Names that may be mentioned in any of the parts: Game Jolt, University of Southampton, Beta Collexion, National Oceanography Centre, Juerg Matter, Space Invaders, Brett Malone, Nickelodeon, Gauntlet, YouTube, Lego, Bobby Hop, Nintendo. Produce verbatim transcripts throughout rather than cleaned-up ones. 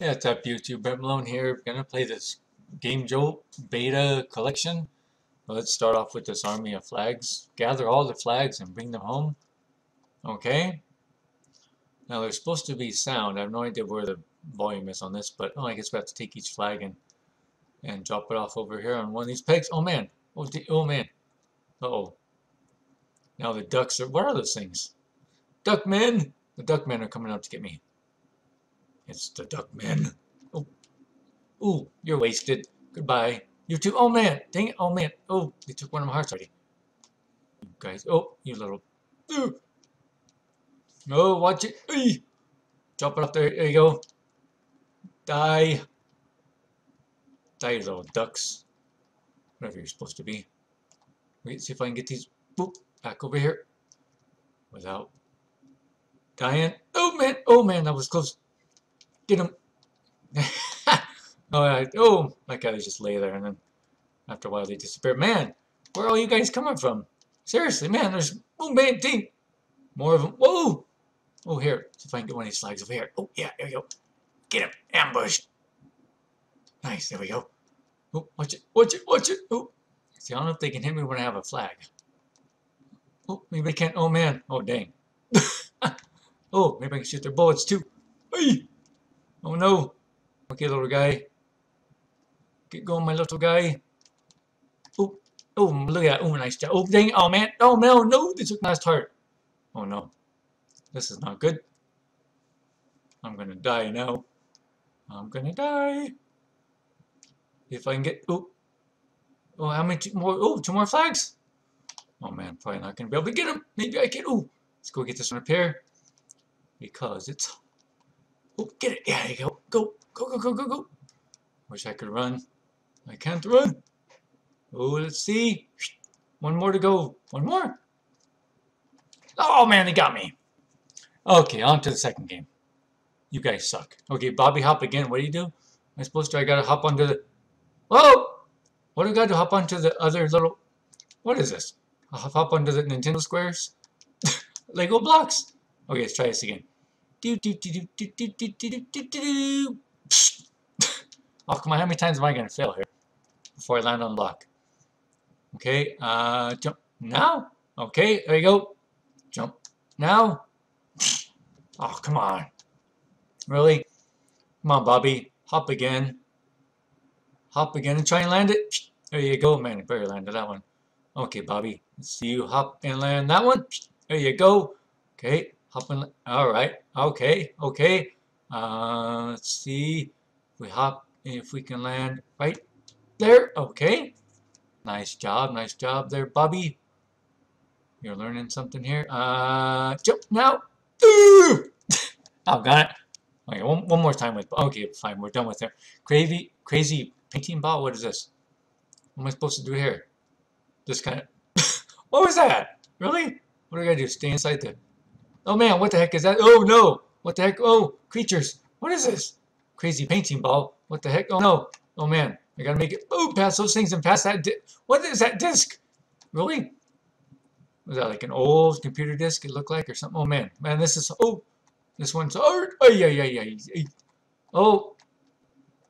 Yeah, what's up YouTube, Brett Malone here. We're gonna play this Game Jolt beta collection. Let's start off with this army of flags. Gather all the flags and bring them home. Okay. Now there's supposed to be sound. I have no idea where the volume is on this, but oh, I guess we have to take each flag and and drop it off over here on one of these pegs. Oh man. Oh, oh man. Uh oh. Now the ducks are. What are those things? Duckmen. The duckmen are coming up to get me. It's the duckmen. Oh, ooh, you're wasted. Goodbye. You too. Oh man, dang it. Oh man. Oh, they took one of my hearts already. You guys. Oh, you little. Ooh. Oh, watch it. Eey. Drop it off there. There you go. Die. Die, you little ducks. Whatever you're supposed to be. Wait, see if I can get these. Boop. Back over here. Without dying. Oh man. Oh man, that was close. Get him. All right. Oh, my God, they just lay there, and then after a while they disappear. Man, where are all you guys coming from? Seriously, man, there's oh man, dang. More of them. Whoa. Oh, here. Let's see if I can get one of these flags over here. Oh, yeah, there we go. Get him. Ambushed. Nice. There we go. Oh, watch it. Watch it. Watch it. Oh. See, I don't know if they can hit me when I have a flag. Oh, maybe I can't. Oh, man. Oh, dang. Oh, maybe I can shoot their bullets, too. Hey. Oh, no. Okay, little guy. Get going, my little guy. Oh, oh, look at that. Oh, nice job. Oh, dang. Oh, man. Oh, no, no. They took my last heart. Oh, no. This is not good. I'm going to die now. I'm going to die. If I can get... Oh. Oh, how many two more? Oh, two more flags. Oh, man. Probably not going to be able to get them. Maybe I can... Oh, let's go get this one up here. Because it's... Oh, get it. Yeah, there you go. Go, go, go, go, go, go. Wish I could run. I can't run. Oh, let's see. One more to go. One more. Oh, man, they got me. Okay, on to the second game. You guys suck. Okay, Bobby Hop again. What do you do? I'm supposed to, I gotta hop onto the... Whoa! What do I gotta hop onto the other little... What is this? I'll hop onto the Nintendo squares? Lego blocks? Okay, let's try this again. Do, do, do, do, do, do, do, do, do, do. Oh, come on, how many times am I going to fail here before I land on the block? Okay, uh, jump now. Okay, there you go. Jump now. Oh, come on. Really? Come on, Bobby. Hop again. Hop again and try and land it. There you go, man. I better landed that one. Okay, Bobby. Let's see you hop and land that one. There you go. Okay. Hop and all right, okay, okay. Uh, let's see. We hop if we can land right there. Okay, nice job, nice job there, Bobby. You're learning something here. Uh, jump now. Ooh! Oh, got it. Okay, one, one more time with. Okay, fine. We're done with there. Crazy, crazy painting ball. What is this? What am I supposed to do here? This kind of. What was that? Really? What do I gotta do? Stay inside the. Oh man, what the heck is that? Oh no! What the heck? Oh, creatures! What is this? Crazy painting ball. What the heck? Oh no! Oh man, I gotta make it. Oh, pass those things and pass that. What is that disc? Really? Was that like an old computer disc? It looked like or something. Oh man, man, this is. Oh, this one's hard. Oh yeah, yeah, yeah. Oh,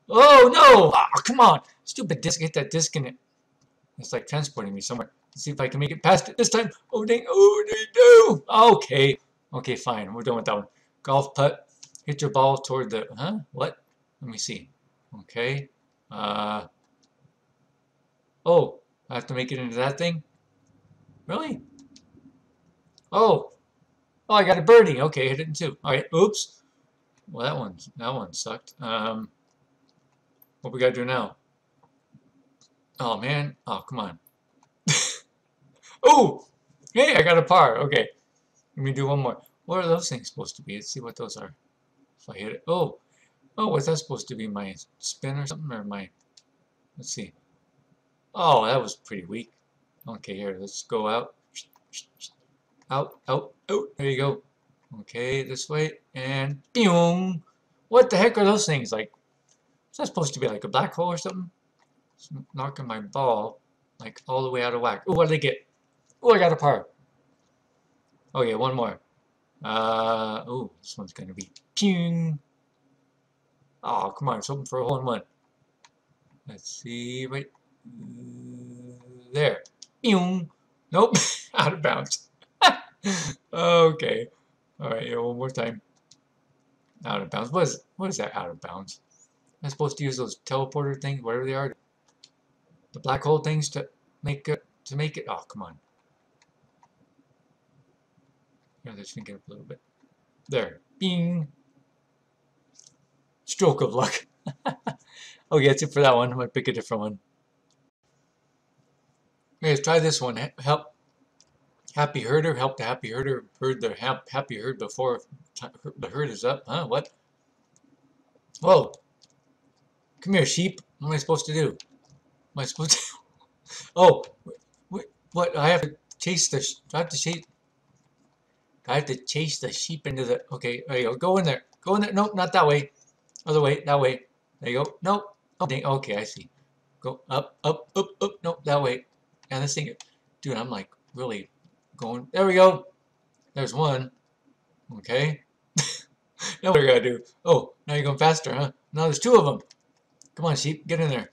oh no! Oh, come on, stupid disc! Hit that disc in it. It's like transporting me somewhere. Let's see if I can make it past it this time. Oh dang! Oh dang! No! Okay. Okay, fine. We're done with that one. Golf putt. Hit your ball toward the... Huh? What? Let me see. Okay. Uh, oh, I have to make it into that thing? Really? Oh. Oh, I got a birdie. Okay, hit it in two. All right. Oops. Well, that one, that one sucked. Um, what we got to do now? Oh, man. Oh, come on. Oh! Hey, I got a par. Okay. Let me do one more. What are those things supposed to be? Let's see what those are. If I hit it. Oh. Oh, was that supposed to be my spin or something? Or my... Let's see. Oh, that was pretty weak. Okay, here. Let's go out. Out, out, out. There you go. Okay, this way. And... Boom! What the heck are those things? Like, is that supposed to be like a black hole or something? It's knocking my ball, like, all the way out of whack. Oh, what did I get? Oh, I got a par. Okay, one more. Uh, oh, this one's gonna be ping. Oh, come on, it's open for a hole in one. Let's see, right there. Nope, out of bounds. Okay. Alright, yeah, one more time. Out of bounds. What is, what is that, out of bounds? I'm supposed to use those teleporter things, whatever they are. The black hole things to make it, to make it. Oh, come on. Yeah, they're thinking up a little bit. There. Bing. Stroke of luck. Okay, that's it for that one. I'm going to pick a different one. Okay, let's try this one. Help happy herder. Help the happy herder herd their hap happy herd before the herd is up. Huh? What? Whoa. Come here, sheep. What am I supposed to do? Am I supposed to... Oh. What? I have to chase the... I have to chase... I have to chase the sheep into the... Okay, there you go. Go in there. Go in there. Nope, not that way. Other way. That way. There you go. Nope. Okay, okay, I see. Go up, up, up, up. Nope, that way. And this thing... Dude, I'm like really going... There we go. There's one. Okay. Now what are you going to do? Oh, now you're going faster, huh? Now there's two of them. Come on, sheep. Get in there.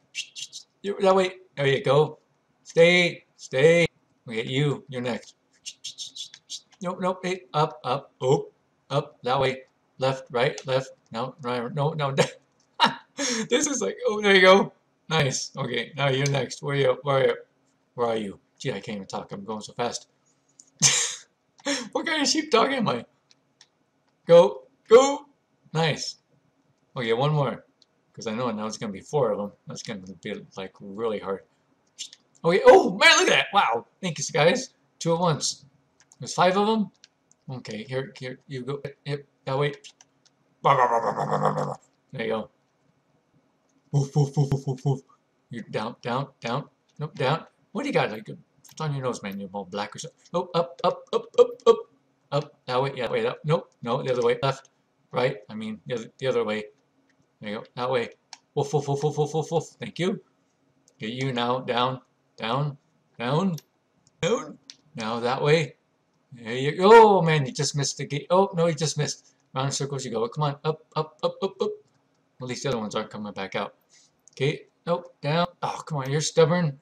That way. There you go. Stay. Stay. We get you. You're next. Nope, nope, hey, up, up, oh, up, that way, left, right, left, no, right, no, no, this is like, oh, there you go, nice, okay, now you're next, where are you, where are you, where are you, gee, I can't even talk, I'm going so fast, what kind of sheep dog am I, go, go, nice, okay, one more, because I know now it's going to be four of them, that's going to be like really hard, okay, oh, man, look at that, wow, thank you guys, two at once. There's five of them? Okay, here, here, you go. Yep, that way. There you go. Woof, woof, woof, woof, woof, woof. You're down, down, down. Nope, down. What do you got? Like, it's on your nose, man. You're all black or something. Nope, up, up, up, up, up. Up, that way, yeah, that way, up. Nope, no, the other way. Left, right. I mean, the other, the other way. There you go, that way. Woof, woof, woof, woof, woof, woof, woof. Thank you. Get you now. Down, down, down, down. Now that way. There you go. Oh, man, you just missed the gate. Oh, no, you just missed. Round circles you go. Come on. Up, up, up, up, up. Well, these other ones aren't coming back out. Okay. Nope. Down. Oh, come on. You're stubborn.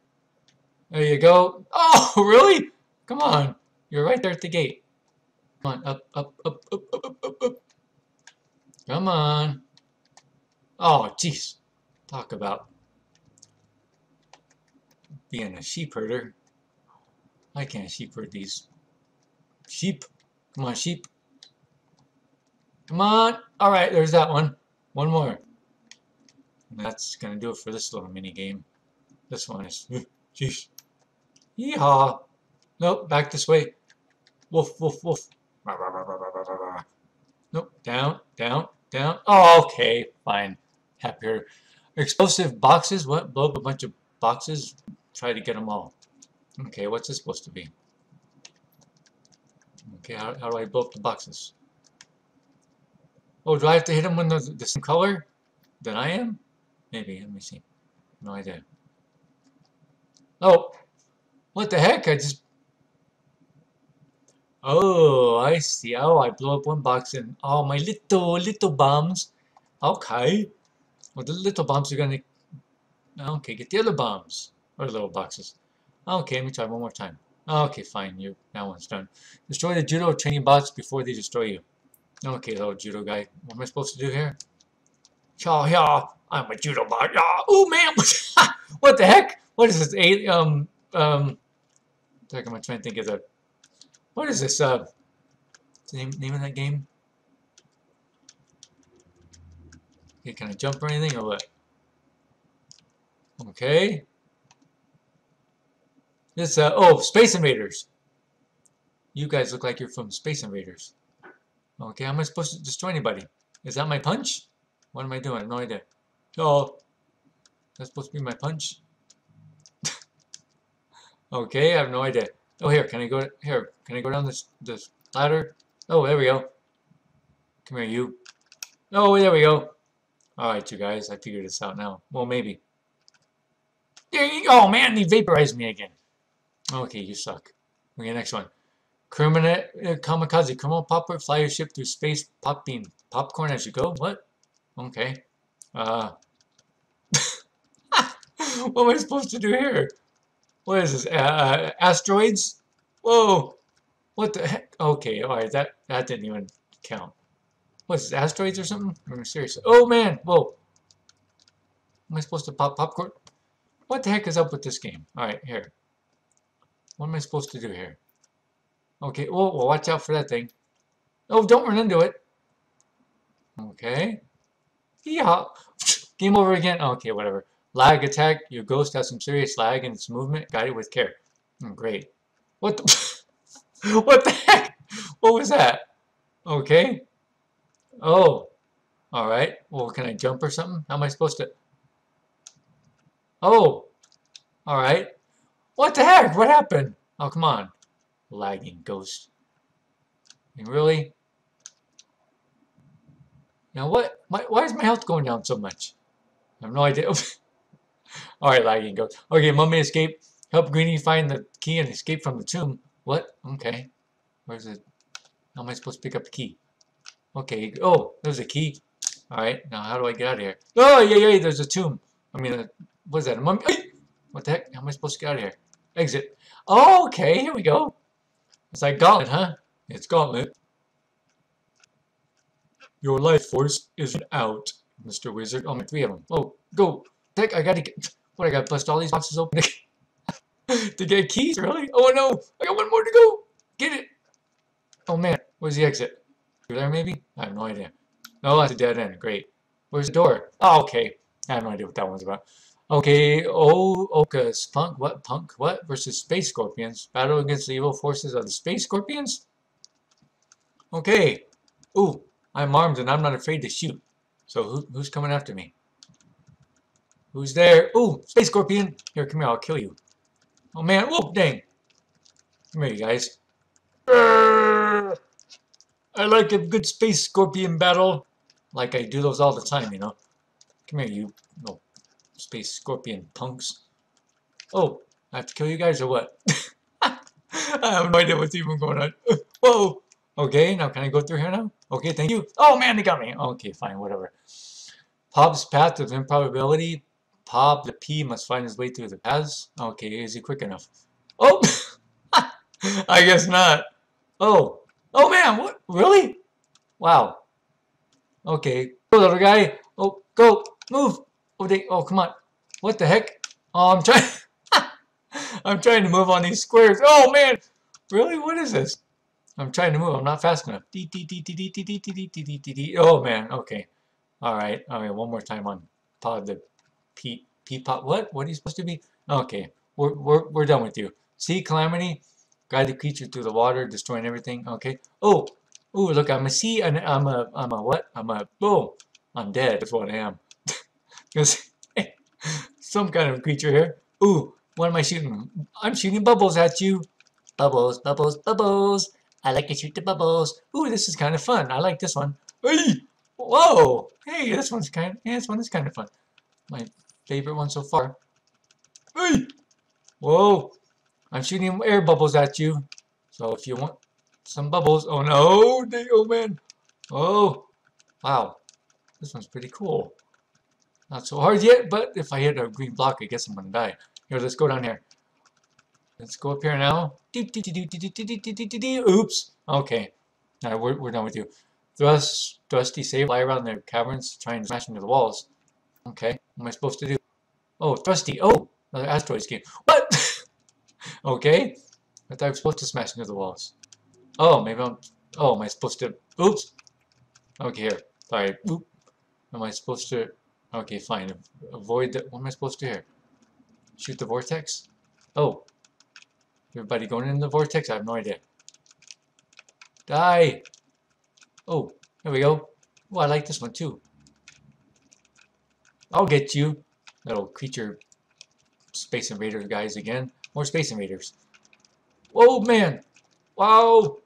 There you go. Oh, really? Come on. You're right there at the gate. Come on. Up, up, up, up, up, up, up, up. Come on. Oh, jeez. Talk about being a sheep herder. I can't sheep herd these. Sheep. Come on, sheep. Come on. All right, there's that one. One more. And that's going to do it for this little mini game. This one is... Jeez. Yeehaw. Nope, back this way. Woof, woof, woof. Nope, down, down, down. Oh, okay, fine. Happier. Explosive boxes. What? Blow up a bunch of boxes. Try to get them all. Okay, what's this supposed to be? Okay, how, how do I blow up the boxes? Oh, do I have to hit them when they're the same color that I am? Maybe, let me see. No idea. Oh, what the heck? I just... Oh, I see. Oh, I blow up one box and all my little, little bombs. Okay. Well, the little bombs are going to... Okay, get the other bombs. Or little boxes. Okay, let me try one more time. Okay, fine. You that one's done. Destroy the judo training bots before they destroy you. Okay, little judo guy. What am I supposed to do here? Y'all, y'all. I'm a judo bot. Y'all. Oh man. What the heck? What is this? A um um. Heck, I'm trying to think of the. What is this? Uh, what's the name name of that game? Okay, can I jump or anything or what? Okay. This, uh, oh, Space Invaders. You guys look like you're from Space Invaders. Okay, how am I supposed to destroy anybody? Is that my punch? What am I doing? I have no idea. Oh, that's supposed to be my punch? Okay, I have no idea. Oh, here, can I go, here, can I go down this, this ladder? Oh, there we go. Come here, you. Oh, there we go. All right, you guys, I figured this out now. Well, maybe. There you go, man, he vaporized me again. Okay, you suck. Okay, next one. Criminal uh, kamikaze, criminal popper, fly your ship through space, popping popcorn as you go. What? Okay. Uh, what am I supposed to do here? What is this? Uh, asteroids? Whoa! What the heck? Okay, alright, that, that didn't even count. What is this, asteroids or something? I'm serious. Oh man! Whoa! Am I supposed to pop popcorn? What the heck is up with this game? Alright, here. What am I supposed to do here? Okay, whoa, whoa, watch out for that thing. Oh, don't run into it! Okay. Yeah. Game over again? Okay, whatever. Lag attack. Your ghost has some serious lag in its movement. Guide it with care. Oh, great. What the... what the heck? What was that? Okay. Oh. Alright. Well, can I jump or something? How am I supposed to... Oh. Alright. What the heck? What happened? Oh, come on. Lagging ghost. I mean, really? Now what? My, why is my health going down so much? I have no idea. Alright, lagging ghost. Okay, mummy escape. Help Greenie find the key and escape from the tomb. What? Okay. Where's it? How am I supposed to pick up the key? Okay. Oh, there's a key. Alright, now how do I get out of here? Oh, yeah, yeah, there's a tomb. I mean, a, what is that? A mummy? What the heck? How am I supposed to get out of here? Exit. Oh, okay, here we go. It's like Gauntlet, huh? It's Gauntlet. Your life force is out, Mister Wizard. Oh, my, three of them. Oh, go. Heck, I gotta get... What, I gotta bust all these boxes open to get keys? Really? Oh, no. I got one more to go. Get it. Oh, man. Where's the exit? Through there, maybe? I have no idea. Oh, that's a dead end. Great. Where's the door? Oh, okay. I have no idea what that one's about. Okay. Oh, Oka. Spunk. What? Punk. What? Versus Space Scorpions. Battle against the evil forces of the Space Scorpions? Okay. Ooh. I'm armed and I'm not afraid to shoot. So who, who's coming after me? Who's there? Ooh, Space Scorpion! Here, come here, I'll kill you. Oh man, whoop, dang! Come here, you guys. Urgh! I like a good Space Scorpion battle. Like I do those all the time, you know. Come here, you little Space Scorpion punks. Oh, I have to kill you guys or what? I have no idea what's even going on. Whoa! Okay, now can I go through here now? Okay, thank you. Oh man, they got me. Okay, fine, whatever. Pop's path of improbability. Pop, the P, must find his way through the paths. Okay, is he quick enough? Oh! I guess not. Oh. Oh man, what? Really? Wow. Okay. Go, little guy. Oh, go. Move. Oh, they, oh, come on. What the heck? Oh, I'm trying. I'm trying to move on these squares. Oh man! Really? What is this? I'm trying to move. I'm not fast enough. Oh man. Okay. All right. All right. One more time on pod the P P pot. What? What are you supposed to be? Okay. We're we're we're done with you. See, Calamity, guide the creature through the water, destroying everything. Okay. Oh. Oh. Look. I'm a sea. And I'm a. I'm a what? I'm a. Boom. I'm dead. That's what I am. Some kind of creature here. Ooh. What am I shooting? I'm shooting bubbles at you. Bubbles. Bubbles. Bubbles. I like to shoot the bubbles. Ooh, this is kind of fun. I like this one. Hey! Whoa! Hey, this one's kind of, yeah, this one is kind of fun. My favorite one so far. Hey! Whoa! I'm shooting air bubbles at you. So if you want some bubbles, oh no! They, oh man! Oh! Wow! This one's pretty cool. Not so hard yet, but if I hit a green block, I guess I'm gonna die. Here, let's go down here. Let's go up here now. Oops. Okay. All right, we're, we're done with you. Thrust, Thrusty Save, fly around their caverns, trying to smash into the walls. Okay. What am I supposed to do? Oh, Thrusty. Oh, another asteroids game. What? Okay. I thought I was supposed to smash into the walls. Oh, maybe I'm... Oh, am I supposed to... Oops. Okay, here. Sorry. Oop. Am I supposed to... Okay, fine. Avoid the... What am I supposed to do here? Shoot the vortex? Oh. Everybody going in the vortex? I have no idea. Die! Oh, there we go. Oh, I like this one too. I'll get you, little creature Space Invader guys again. More Space Invaders. Whoa, man! Wow!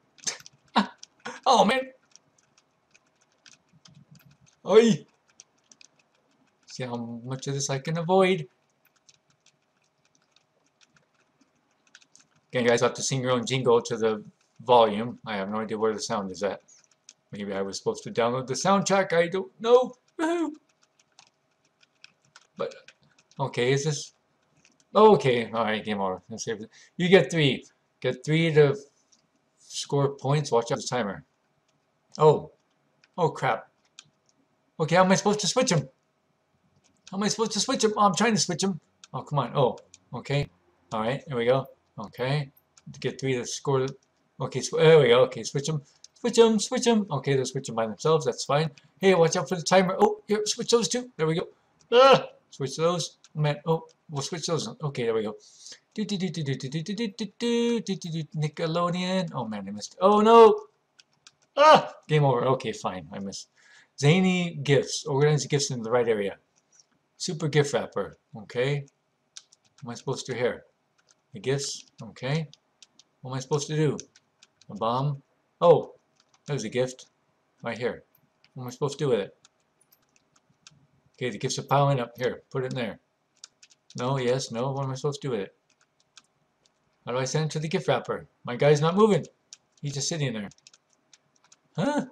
Oh, man! Oi! See how much of this I can avoid. Again, you guys have to sing your own jingle to the volume. I have no idea where the sound is at. Maybe I was supposed to download the soundtrack. I don't know. Woohoo! Okay, is this... Okay, alright, game over. Let's save it. You get three. Get three to score points. Watch out for the timer. Oh. Oh, crap. Okay, how am I supposed to switch him? How am I supposed to switch him? Oh, I'm trying to switch him. Oh, come on. Oh, okay. Alright, here we go. Okay. Get three to score. Okay, sw there we go. Okay, switch him. Switch them, switch them. Okay, they'll switch them by themselves. That's fine. Hey, watch out for the timer. Oh, here, switch those two. There we go. Ah, switch those. Man, oh, we'll switch those. Okay, there we go. Do do do do do do do do do do do do. Nickelodeon. Oh man, I missed. Oh no. Ah, game over. Okay, fine. I missed. Zany gifts. Organize gifts in the right area. Super gift wrapper. Okay. What am I supposed to do here? The gifts. Okay. What am I supposed to do? A bomb. Oh. There's a gift right here. What am I supposed to do with it? Okay, the gifts are piling up. Here, put it in there. No, yes, no. What am I supposed to do with it? How do I send it to the gift wrapper? My guy's not moving. He's just sitting there. Huh?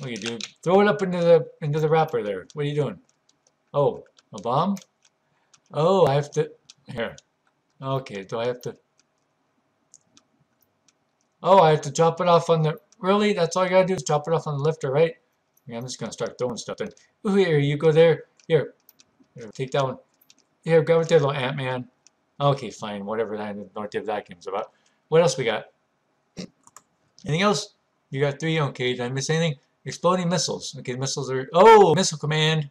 What do you do? Throw it up into the into the wrapper there. What are you doing? Oh, a bomb? Oh, I have to... Here. Okay, do I have to... Oh, I have to drop it off on the... Really? That's all I gotta do is drop it off on the left or right? Okay, I'm just gonna start throwing stuff in. Ooh, here, you go there. Here. Here, take that one. Here, grab it there, little Ant-Man. Okay, fine. Whatever that North that game's about. What else we got? Anything else? You got three. Okay, did I miss anything? Exploding missiles. Okay, the missiles are... Oh! Missile command!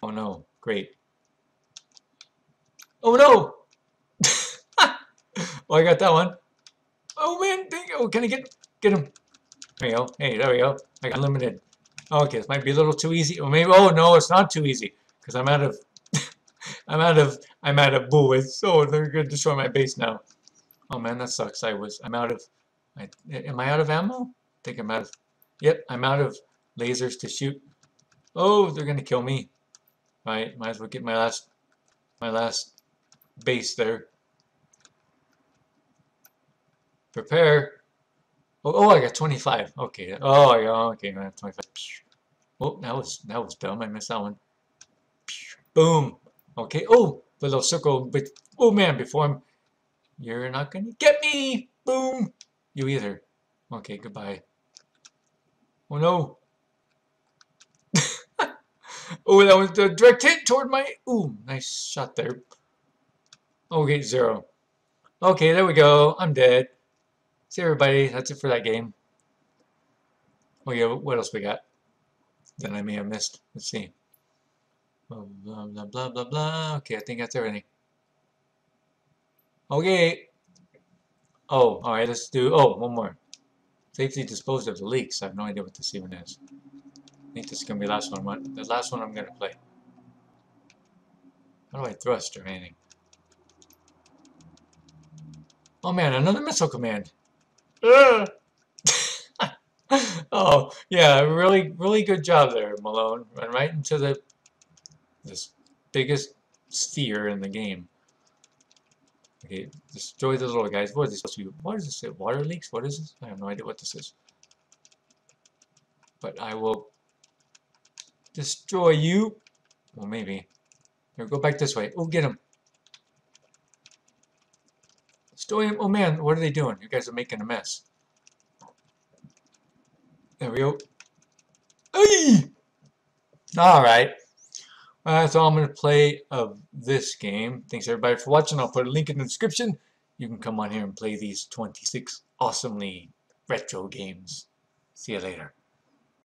Oh, no. Great. Oh, no! Well, I got that one. Oh man, oh, can I get get him? There we go. Hey, there we go. I got limited. Okay, this might be a little too easy. Or maybe oh no, it's not too easy. Because I'm out of I'm out of I'm out of bullets. Oh, they're gonna destroy my base now. Oh man, that sucks. I was I'm out of I am I out of ammo? I think I'm out of Yep, I'm out of lasers to shoot. Oh, they're gonna kill me. All right, might as well get my last my last base there. Prepare. Oh, oh, I got twenty-five. Okay. Oh, I got okay. I got twenty-five. Oh, that was that was dumb. I missed that one. Boom. Okay. Oh, the little circle. But oh man, before I'm, you're not gonna get me. Boom. You either. Okay. Goodbye. Oh no. Oh, that was the direct hit toward my. Ooh, nice shot there. Okay, zero. Okay, there we go. I'm dead. See everybody, that's it for that game. Oh yeah, what else we got? That I may have missed. Let's see. Blah blah blah blah blah blah. Okay, I think that's everything. Okay. Oh, alright, let's do oh one more. Safely disposed of the leaks. I have no idea what this even is. I think this is gonna be the last one. The last one I'm gonna play. How do I thrust or anything? Oh man, another missile command. Uh. Oh yeah, really, really good job there, Malone. Run right into the this biggest sphere in the game. Okay, destroy the little guys. What is this supposed to be? What is this? Water leaks? What is this? I have no idea what this is. But I will destroy you. Well, maybe. Here, go back this way. Oh, get him. Oh man, what are they doing? You guys are making a mess. There we go. Alright. Well, that's all I'm going to play of this game. Thanks everybody for watching. I'll put a link in the description. You can come on here and play these twenty-six awesomely retro games. See you later.